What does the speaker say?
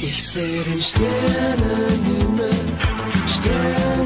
Ich seh den Sternenhimmel, Sternenhimmel.